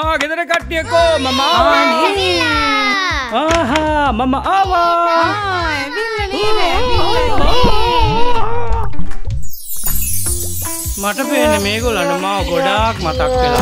Ah, kita ko mama awa. Aha, mama awa. Mata pe ne me gola na ma godak matak pela.